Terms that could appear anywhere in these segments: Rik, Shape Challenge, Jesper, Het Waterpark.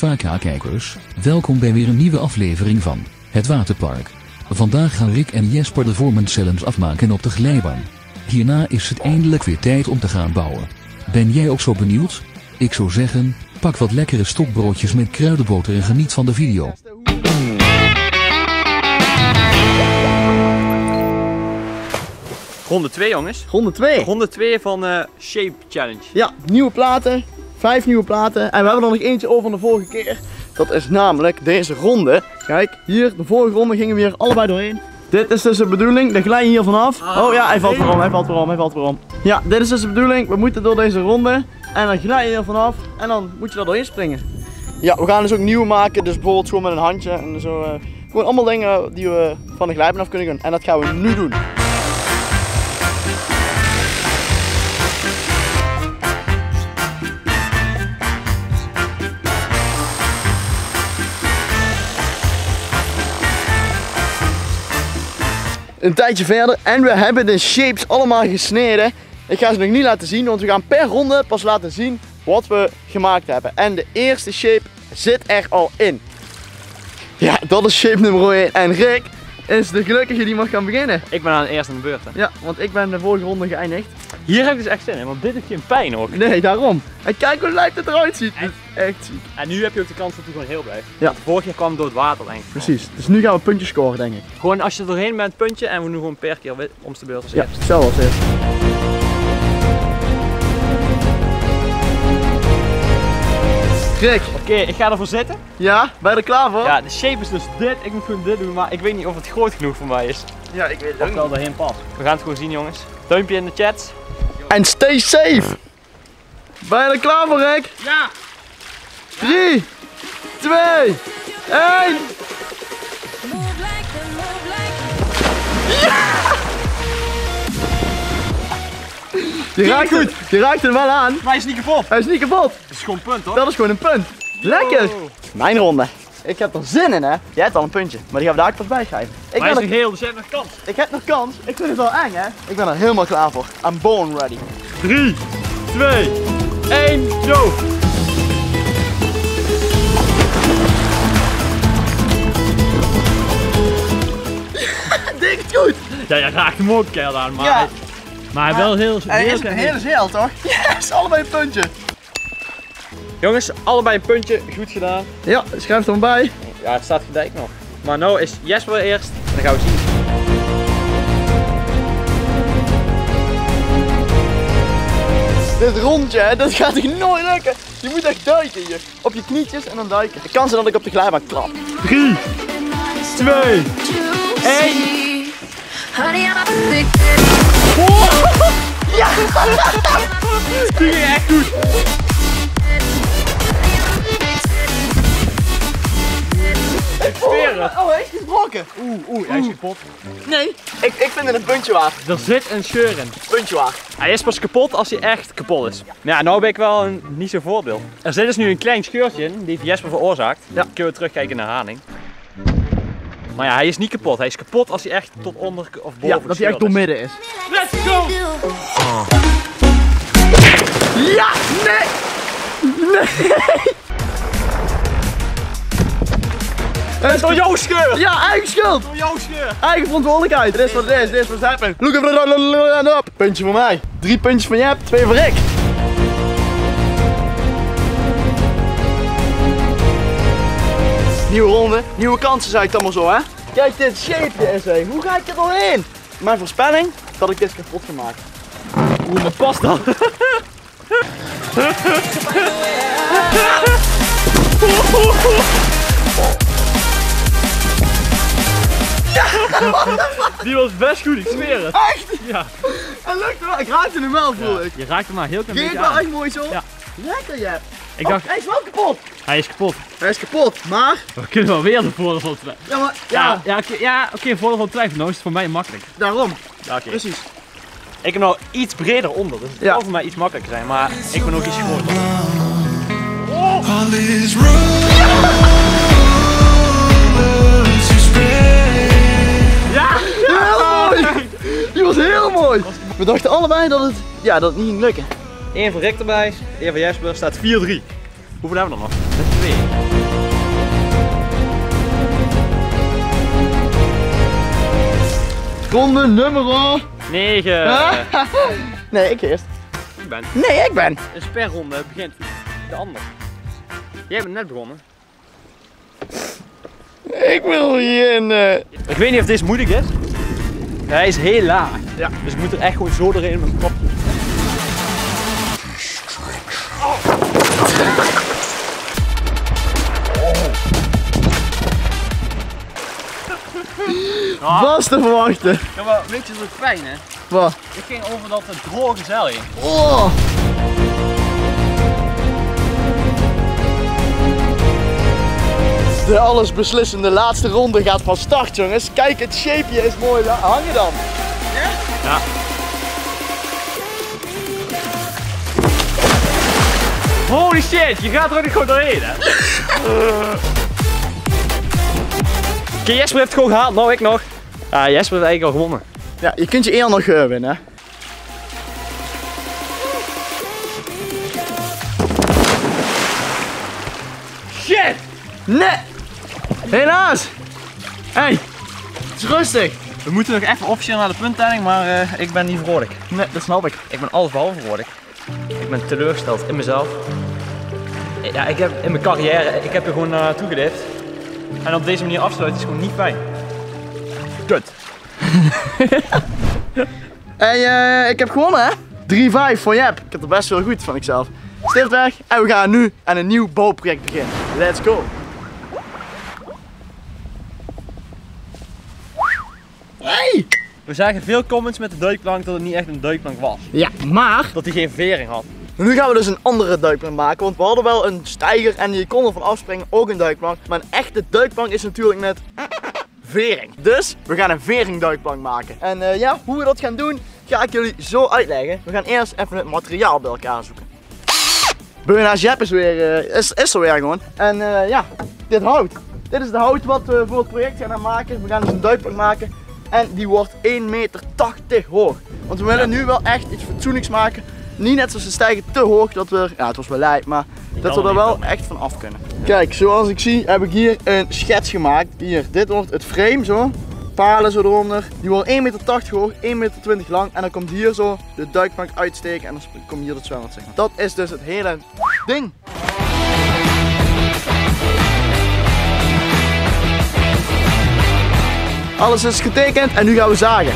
Vaka-kijkers, welkom bij weer een nieuwe aflevering van Het Waterpark. Vandaag gaan Rik en Jesper de Performance Challenge afmaken op de glijbaan. Hierna is het eindelijk weer tijd om te gaan bouwen. Ben jij ook zo benieuwd? Ik zou zeggen, pak wat lekkere stokbroodjes met kruidenboter en geniet van de video. Ronde 2 jongens. Ronde 2? Ronde 2 van Shape Challenge. Ja, nieuwe platen. 5 nieuwe platen. En we hebben er nog eentje over van de vorige keer. Dat is namelijk deze ronde. Kijk, hier, de vorige ronde gingen we hier allebei doorheen. Dit is dus de bedoeling, de glij hier vanaf. Oh ja, hij valt weer om, hij valt weer om, hij valt weer om. Ja, dit is dus de bedoeling, we moeten door deze ronde. En dan glij je hier vanaf en dan moet je er doorheen springen. Ja, we gaan dus ook nieuw maken, dus bijvoorbeeld gewoon met een handje en zo. Gewoon allemaal dingen die we van de glijbaan af kunnen doen. En dat gaan we nu doen. Een tijdje verder en we hebben de shapes allemaal gesneden. Ik ga ze nog niet laten zien, want we gaan per ronde pas laten zien wat we gemaakt hebben. En de eerste shape zit er al in. Ja, dat is shape nummer 1. En Rik is de gelukkige die mag gaan beginnen. Ik ben aan het eerst aan de beurt. Hè? Ja, want ik ben de vorige ronde geëindigd. Hier heb ik dus echt zin in, want dit is geen pijn ook. Nee, daarom. En kijk hoe lijkt het eruit ziet. Echt ziek. En nu heb je ook de kans dat hij gewoon heel blijft. Ja. Vorig jaar kwam het door het water denk ik. Precies. Dus nu gaan we puntjes scoren denk ik. Gewoon als je er doorheen bent puntje en we doen gewoon per keer om de beurt als eerst. Ja, zelf als eerst. Rik. Oké, ik ga ervoor zitten. Ja, ben je er klaar voor? Ja, de shape is dus dit. Ik moet gewoon dit doen, maar ik weet niet of het groot genoeg voor mij is. Ja, ik weet het ook niet. Of wel erheen past. We gaan het gewoon zien jongens. Duimpje in de chat. En stay safe. Ben je er klaar voor, Rik? Ja. 3, 2, 1. Ja! Je raakt hem wel aan. Maar hij is niet kapot. Hij is niet kapot. Dat is gewoon een punt hoor. Dat is gewoon een punt. Lekker. Yo. Mijn ronde. Ik heb er zin in hè. Jij hebt al een puntje. Maar die gaan we daar ook pas bij schrijven. Maar hij is nog heel, dus jij hebt nog kans. Ik heb nog kans. Ik vind het wel eng hè. Ik ben er helemaal klaar voor. I'm born ready. 3, 2, 1, go. Ja, denk het goed. Ja, jij raakt hem ook keihard aan. Maar ja. Maar wel heel snel. Hij is een hele zeil toch? Yes, allebei een puntje. Jongens, allebei een puntje. Goed gedaan. Ja, schrijf er maar bij. Ja, het staat gelijk nog. Maar nou is Jesper eerst. En dan gaan we zien. Dit rondje, hè, dat gaat echt nooit lukken. Je moet echt duiken hier. Op je knietjes en dan duiken. De kans is dat ik op de glijbaan klap. 3, 2, 1. Ja! Die ging echt goed! Ik zweer het! Oh, hij is gebroken! Oeh, hij is kapot. Nee, ik vind het een puntje waard. Er zit een scheur in. Puntje waard. Hij is pas kapot als hij echt kapot is. Ja, nou ben ik wel een niet zo'n voorbeeld. Er zit dus nu een klein scheurtje in, die heeft Jesper veroorzaakt. Ja. Dan kunnen we terugkijken naar herhaling. Maar ja, hij is niet kapot. Hij is kapot als hij echt tot onder of boven. Ja, dat hij echt door midden is. Let's go! Oh. Ja! Nee! Nee! Het is door jouw scheur! Ja, eigen schuld! Door jouw scheur! Eigen verantwoordelijkheid! Dit is wat het is, dit is wat het happened. Look at up! Puntje voor mij. 3 puntjes van Jep, 2 voor Rik. Nieuwe ronde, nieuwe kansen zei ik dan maar zo hè. Kijk dit shapeje is hé, hoe ga ik er doorheen? Mijn voorspelling, dat ik dit kapot ga maken. Oeh, maar past dan? Die was best goed, ik zweer het. Echt? Ja. En lukt wel, ik raakte hem wel voel ik. Je raakte hem maar heel klein beetje aan. Ging het wel echt mooi zo? Ja. Lekker Jep. Yeah. Ik dacht, hij is wel kapot! Hij is kapot. Hij is kapot, maar... We kunnen wel weer de voordeel van twijfelen. Ja, maar... Ja, ja, oké, voordeel van twijfelen. Nou is het voor mij makkelijk. Daarom. Ja, okay. Precies. Ik heb nou iets breder onder, dus het zal voor mij iets makkelijker zijn. Maar ik ben ook iets groter. Oh. Ja! Heel mooi! Die was heel mooi! We dachten allebei dat het niet ging lukken. 1 voor Rik erbij, 1 voor Jesper, staat 4-3. Hoeveel hebben we dan nog? Ronde nummer 9. Nee, ik eerst. Ik ben. Nee, ik ben. Een sperronde begint de ander. Jij bent net begonnen. Ik wil hierin. Ik weet niet of dit moeilijk is. Hij is heel laag. Ja. Dus ik moet er echt gewoon zo erin met mijn kop. Was te verwachten. Ja, maar weet je wat fijn hè? Wat? Ik ging over dat droge zeil heen. Oh. De allesbeslissende laatste ronde gaat van start, jongens. Kijk, het shapeje is mooi hangen dan. Ja? Ja. Holy shit, je gaat er ook gewoon doorheen hè? Oké, Jesper heeft het gewoon gehaald, nou ik nog. Ah, Jesper heeft eigenlijk al gewonnen. Ja, je kunt je eer nog winnen. Shit! Nee! Helaas! Hey! Het is rustig. We moeten nog even officieel naar de punttelling, maar ik ben niet vrolijk. Nee, dat snap ik. Ik ben alles behalve vrolijk. Ik ben teleurgesteld in mezelf. Ja, ik heb in mijn carrière, ik heb er gewoon naartoe geleefd. En op deze manier afsluiten is gewoon niet fijn. Kut. Hey, ik heb gewonnen hè? 3-5 voor Jep. Ik heb er best wel goed van ikzelf. Stift weg en we gaan nu aan een nieuw bouwproject beginnen. Let's go. Hey! We zagen veel comments met de duikplank dat het niet echt een duikplank was. Ja, maar dat hij geen vering had. Nu gaan we dus een andere duikplank maken, want we hadden wel een steiger en je kon ervan afspringen, ook een duikplank. Maar een echte duikplank is natuurlijk met vering. Dus we gaan een veringduikplank maken. En ja, hoe we dat gaan doen, ga ik jullie zo uitleggen. We gaan eerst even het materiaal bij elkaar zoeken. Beunhaas Jep is, is er weer gewoon. En ja, dit hout. Dit is de hout wat we voor het project gaan maken. We gaan dus een duikplank maken en die wordt 1,80 meter hoog. Want we willen nu wel echt iets fatsoenlijks maken. Niet net zoals de stijger te hoog dat we, ja het was wel lijp, maar dat we er wel echt van af kunnen. Kijk, zoals ik zie heb ik hier een schets gemaakt. Hier, dit wordt het frame zo, palen zo eronder. Die wordt 1,80 meter hoog, 1,20 meter lang en dan komt hier zo de duikplank uitsteken en dan komt hier het zwembad zeg maar. Dat is dus het hele ding. Alles is getekend en nu gaan we zagen.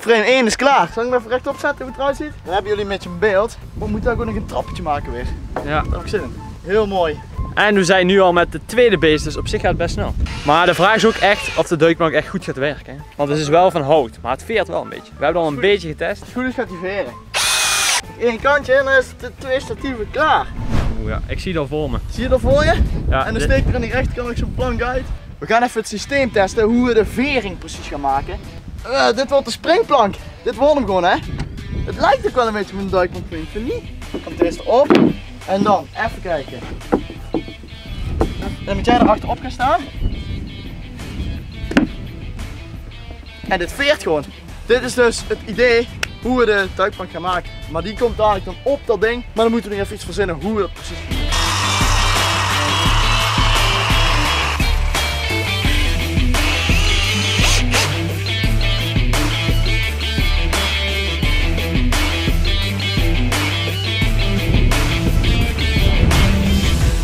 Frame 1 is klaar. Zal ik hem even rechtop zetten hoe het eruit ziet? Dan hebben jullie een beetje een beeld. We moeten ook nog een trappetje maken weer. Ja. Daar heb ik zin in. Heel mooi. En we zijn nu al met de tweede beest, dus op zich gaat het best snel. Maar de vraag is ook echt of de duikplank echt goed gaat werken. Hè? Want het is wel van hout, maar het veert wel een beetje. We hebben al een beetje getest. Als het goed is gaat die veren. Eén kantje en dan is de twee statieven klaar. Oeh ja, ik zie het al voor me. Zie je dat voor je? Ja. En dan steek ik er aan die rechterkant ook zo'n plank uit. We gaan even het systeem testen hoe we de vering precies gaan maken. Dit wordt de springplank. Dit wordt hem gewoon hè. Het lijkt ook wel een beetje op een duikplank, vind je niet? Komt eerst op en dan even kijken. Dan moet jij er achterop gaan staan. En dit veert gewoon. Dit is dus het idee hoe we de duikplank gaan maken. Maar die komt dadelijk dan op dat ding. Maar dan moeten we nog even iets verzinnen hoe we dat precies doen.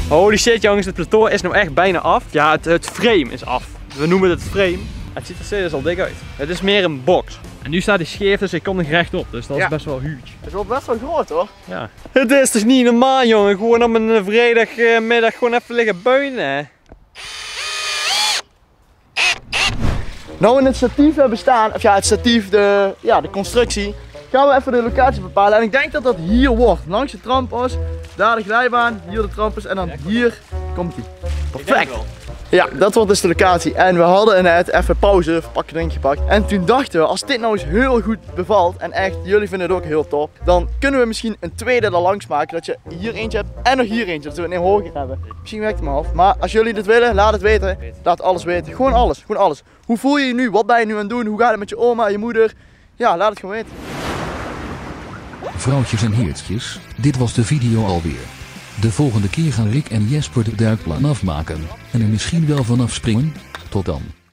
Holy shit jongens, het plateau is nou echt bijna af. Ja, het frame is af. We noemen het frame. Het ziet er steeds al dik uit. Het is meer een box. En nu staat hij scheef, dus hij komt nog rechtop. Dus dat is best wel huge. Het wordt best wel groot hoor. Ja. Het is dus niet normaal jongen. Gewoon op een vrijdagmiddag gewoon even liggen buinen. Nou in het statief hebben staan, of ja het statief, de constructie. Gaan we even de locatie bepalen en ik denk dat dat hier wordt. Langs de trampas Daar de glijbaan, hier de trampers en dan hier komt hij. Perfect! Ja, dat was dus de locatie en we hadden net even pauze, pakje ding gepakt. En toen dachten we, als dit nou eens heel goed bevalt en echt, jullie vinden het ook heel top, dan kunnen we misschien een tweede er langs maken. Dat je hier eentje hebt en nog hier eentje, dat we een hoger hebben. Misschien werkt het maar af. Maar als jullie dit willen, laat het weten. Laat alles weten. Gewoon alles, gewoon alles. Hoe voel je je nu? Wat ben je nu aan het doen? Hoe gaat het met je oma, je moeder? Ja, laat het gewoon weten. Vrouwtjes en heertjes, dit was de video alweer. De volgende keer gaan Rik en Jesper de duikplan afmaken en er misschien wel vanaf springen. Tot dan.